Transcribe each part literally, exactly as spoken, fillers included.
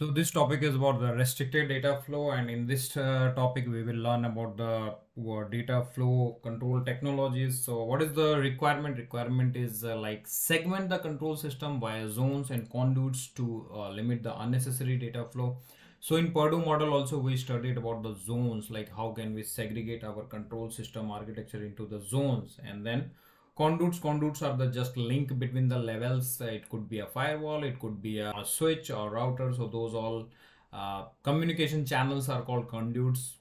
So this topic is about the restricted data flow, and in this uh, topic we will learn about the uh, data flow control technologies. So what is the requirement? Requirement is uh, like segment the control system via zones and conduits to uh, limit the unnecessary data flow. So in Purdue model also we studied about the zones, like how can we segregate our control system architecture into the zones. And then Conduits, conduits are the just link between the levels. It could be a firewall, it could be a switch or router. So those all uh, communication channels are called conduits.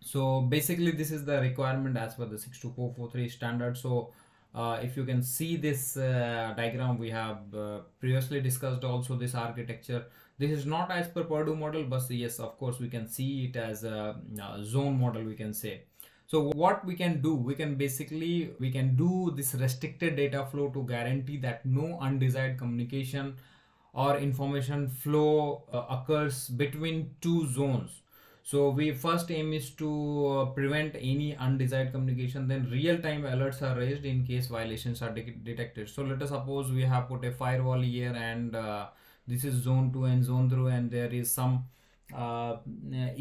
So basically this is the requirement as per the six two four four three standard. So uh, if you can see this uh, diagram, we have uh, previously discussed also this architecture. This is not as per Purdue model, but yes, of course we can see it as a, a zone model, we can say. So what we can do, we can basically, we can do this restricted data flow to guarantee that no undesired communication or information flow uh, occurs between two zones. So we first aim is to uh, prevent any undesired communication, then real-time alerts are raised in case violations are de detected. So let us suppose we have put a firewall here, and uh, this is zone two and zone three, and there is some Uh,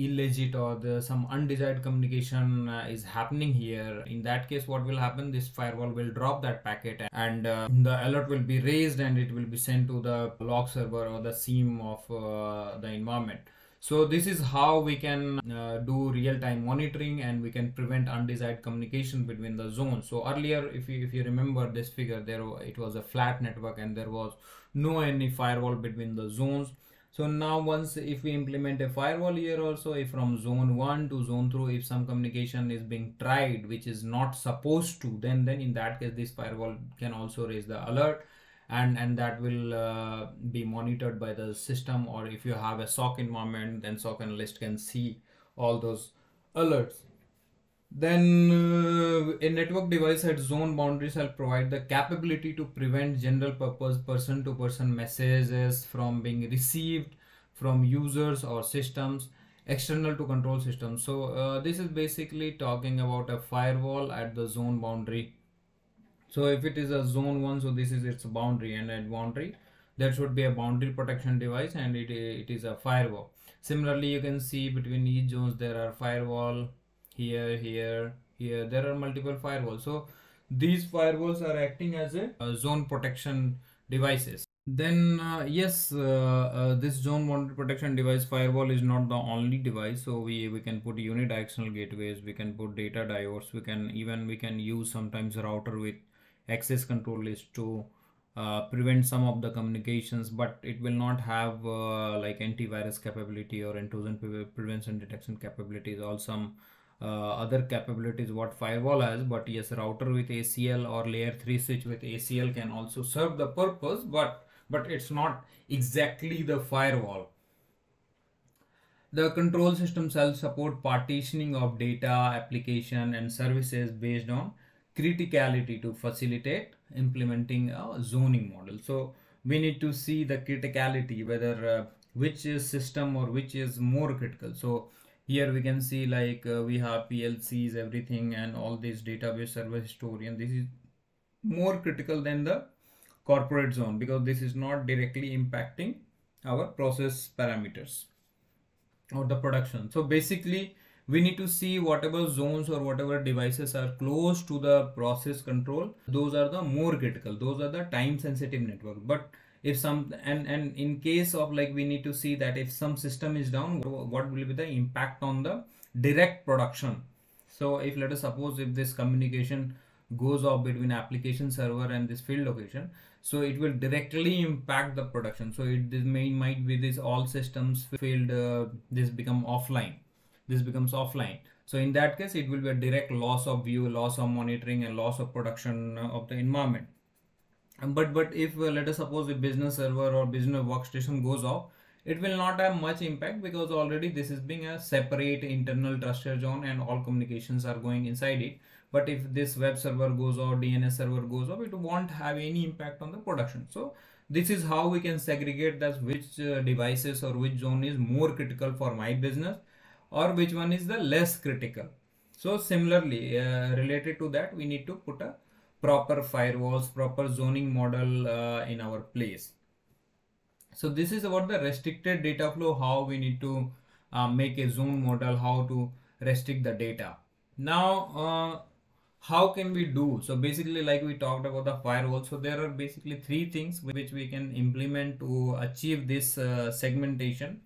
illegit or the some undesired communication uh, is happening here. In that case, what will happen, this firewall will drop that packet, and uh, the alert will be raised and it will be sent to the log server or the seam of uh, the environment. So this is how we can uh, do real-time monitoring, and we can prevent undesired communication between the zones. So earlier, if you, if you remember this figure, there it was a flat network and there was no any firewall between the zones. So now once if we implement a firewall here also, if from zone one to zone two, if some communication is being tried which is not supposed to, then then in that case this firewall can also raise the alert, and and that will uh, be monitored by the system. Or if you have a S O C environment, then S O C analyst can see all those alerts. Then uh, a network device at zone boundaries will provide the capability to prevent general purpose person to person messages from being received from users or systems external to control systems. So uh, this is basically talking about a firewall at the zone boundary. So if it is a zone one, so this is its boundary, and at boundary there should be a boundary protection device, and it, it is a firewall. Similarly, you can see between each zones there are firewall here, here, here, there are multiple firewalls. So these firewalls are acting as a, a zone protection devices. Then uh, yes, uh, uh, this zone boundary protection device firewall is not the only device. So we, we can put unidirectional gateways, we can put data diodes, we can even, we can use sometimes router with access control list to uh, prevent some of the communications, but it will not have uh, like antivirus capability or intrusion prevention detection capabilities or some Uh, other capabilities what firewall has. But yes, router with A C L or layer three switch with A C L can also serve the purpose, but but it's not exactly the firewall. The control system shall support partitioning of data, application and services based on criticality to facilitate implementing a zoning model. So we need to see the criticality, whether uh, which is system or which is more critical. So here we can see like uh, we have P L Cs, everything, and all these database server historian. This is more critical than the corporate zone because this is not directly impacting our process parameters or the production. So basically we need to see whatever zones or whatever devices are close to the process control. Those are the more critical. Those are the time sensitive network. But if some and and in case of like we need to see that if some system is down, what will be the impact on the direct production. So if let us suppose if this communication goes off between application server and this field location, so it will directly impact the production. So it this may might be this all systems failed, uh, this become offline, this becomes offline. So in that case it will be a direct loss of view, loss of monitoring and loss of production of the environment. But but if uh, let us suppose a business server or business workstation goes off, it will not have much impact because already this is being a separate internal trusted zone and all communications are going inside it. But if this web server goes off, D N S server goes off, it won't have any impact on the production. So this is how we can segregate that which uh, devices or which zone is more critical for my business or which one is the less critical. So similarly uh, related to that, we need to put a proper firewalls, proper zoning model uh, in our place. So this is about the restricted data flow, how we need to uh, make a zone model, how to restrict the data. Now, uh, how can we do? So basically, like we talked about the firewall, so there are basically three things which we can implement to achieve this uh, segmentation.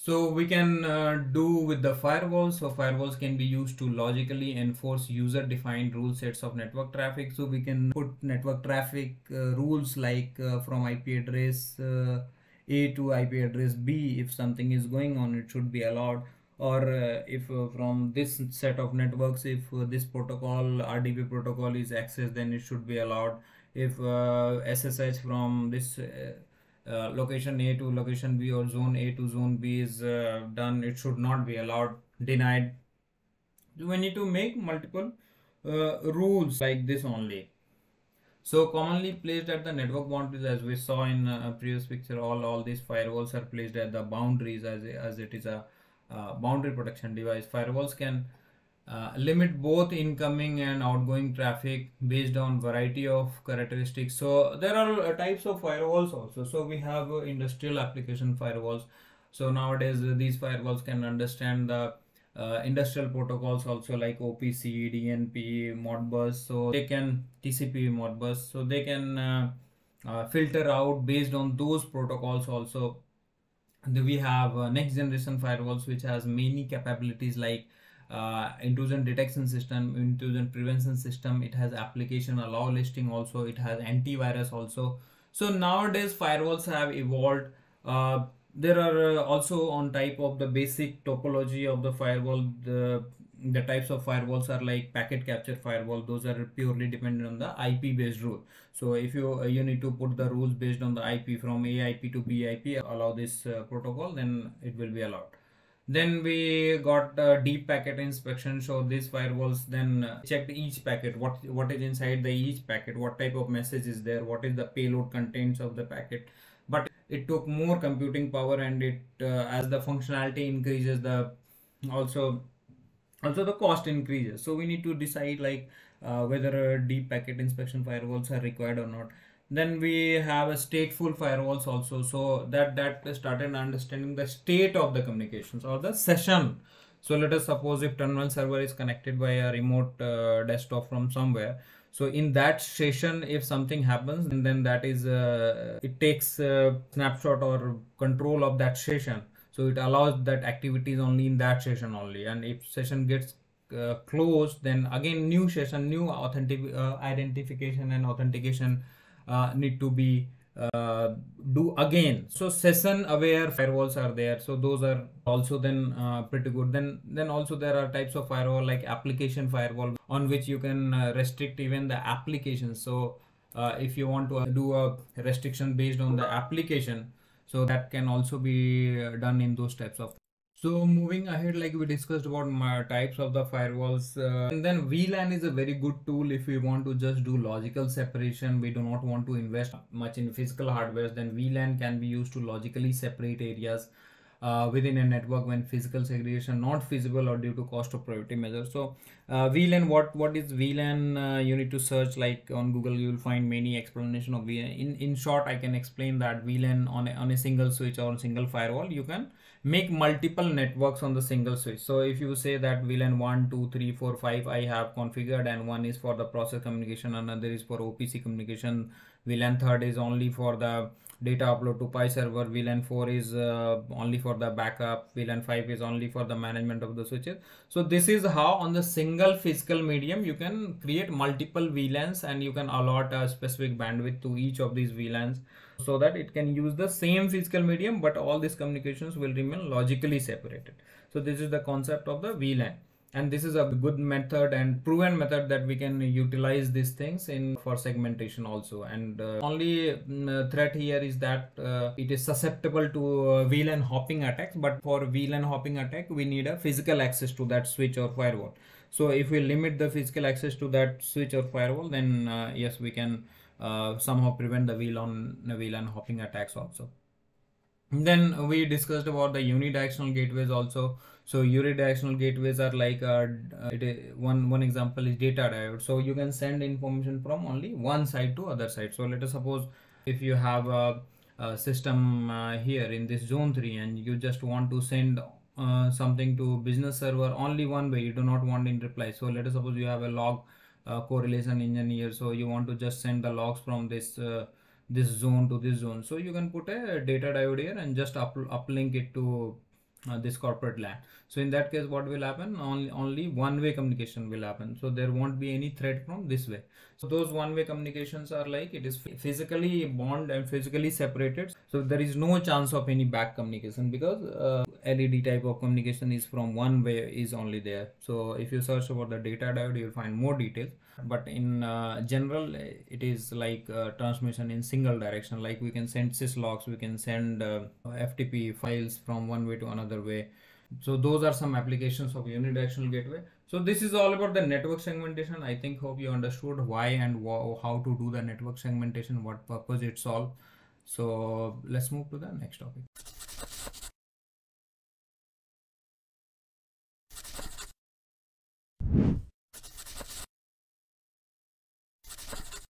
So we can uh, do with the firewalls. So firewalls can be used to logically enforce user-defined rule sets of network traffic. So we can put network traffic uh, rules like uh, from I P address uh, A to I P address B. If something is going on, it should be allowed. Or uh, if uh, from this set of networks, if uh, this protocol, R D P protocol is accessed, then it should be allowed. If uh, S S H from this uh, Uh, location A to location B or zone A to zone B is uh, done, it should not be allowed, denied. We need to make multiple uh, rules like this only. So commonly placed at the network boundaries, as we saw in a previous picture, all, all these firewalls are placed at the boundaries, as, as it is a uh, boundary protection device. Firewalls can uh, limit both incoming and outgoing traffic based on variety of characteristics. So there are uh, types of firewalls also. So we have uh, industrial application firewalls. So nowadays uh, these firewalls can understand the uh, industrial protocols also, like O P C, D N P, Modbus. So they can T C P, Modbus. So they can uh, uh, filter out based on those protocols also. And we have uh, next generation firewalls, which has many capabilities like Uh, intrusion detection system, intrusion prevention system, it has application allow listing also, it has antivirus also. So nowadays firewalls have evolved. Uh, there are also on type of the basic topology of the firewall, the, the types of firewalls are like packet capture firewall. Those are purely dependent on the I P based rule. So if you uh, you need to put the rules based on the I P, from A I P to B I P, allow this uh, protocol, then it will be allowed. Then we got uh, deep packet inspection. So these firewalls then uh, checked each packet, what what is inside the each packet, what type of message is there, what is the payload contents of the packet. But it took more computing power, and it uh, as the functionality increases, the also also the cost increases. So we need to decide like uh, whether uh, deep packet inspection firewalls are required or not. Then we have a stateful firewalls also, so that that started understanding the state of the communications or the session. So let us suppose if terminal server is connected by a remote uh, desktop from somewhere, so in that session if something happens, and then that is uh, it takes a snapshot or control of that session, so it allows that activities only in that session only. And if session gets uh, closed, then again new session, new authentic uh, identification and authentication Uh, need to be uh, do again. So session aware firewalls are there, so those are also then uh, pretty good. Then then also there are types of firewall like application firewall, on which you can uh, restrict even the application. So uh, if you want to do a restriction based on the application, so that can also be done in those types of. So moving ahead, like we discussed about my types of the firewalls, uh, and then V LAN is a very good tool if we want to just do logical separation. We do not want to invest much in physical hardware, then V LAN can be used to logically separate areas uh, within a network when physical segregation not feasible or due to cost or priority measures. So uh, V LAN, what what is V LAN? Uh, you need to search like on Google, you will find many explanation of V LAN. In, in short, I can explain that V LAN on a, on a single switch or single firewall, you can make multiple networks on the single switch. So if you say that V LAN one, two, three, four, five I have configured, and one is for the process communication, another is for O P C communication, V LAN third is only for the data upload to P I server, V LAN four is uh, only for the backup, V LAN five is only for the management of the switches. So this is how on the single physical medium you can create multiple V LANs, and you can allot a specific bandwidth to each of these V LANs, so that it can use the same physical medium, but all these communications will remain logically separated. So this is the concept of the V LAN, and this is a good method and proven method that we can utilize these things in for segmentation also. And uh, only uh, threat here is that uh, it is susceptible to uh, V LAN hopping attacks, but for V LAN hopping attack we need a physical access to that switch or firewall. So if we limit the physical access to that switch or firewall, then uh, yes, we can Uh, somehow prevent the V LAN, V LAN hopping attacks also. And then we discussed about the unidirectional gateways also. So unidirectional gateways are like a, uh, it is, one one example is data diode. So you can send information from only one side to other side. So let us suppose if you have a, uh, system uh, here in this zone three, and you just want to send uh, something to business server only one way, you do not want in reply. So let us suppose you have a log uh, correlation engineer, so you want to just send the logs from this uh, this zone to this zone. So you can put a data diode here and just up, uplink it to Uh, this corporate LAN. So in that case, what will happen? Only only one-way communication will happen. So there won't be any threat from this way. So those one-way communications are like it is physically bound and physically separated. So there is no chance of any back communication, because uh, L E D type of communication is from one way is only there. So if you search about the data diode, you'll find more details. But in uh, general, it is like uh, transmission in single direction. Like we can send syslogs, we can send uh, F T P files from one way to another way. So those are some applications of unidirectional gateway. So this is all about the network segmentation. I think hope you understood why and how to do the network segmentation, what purpose it solves. So let's move to the next topic.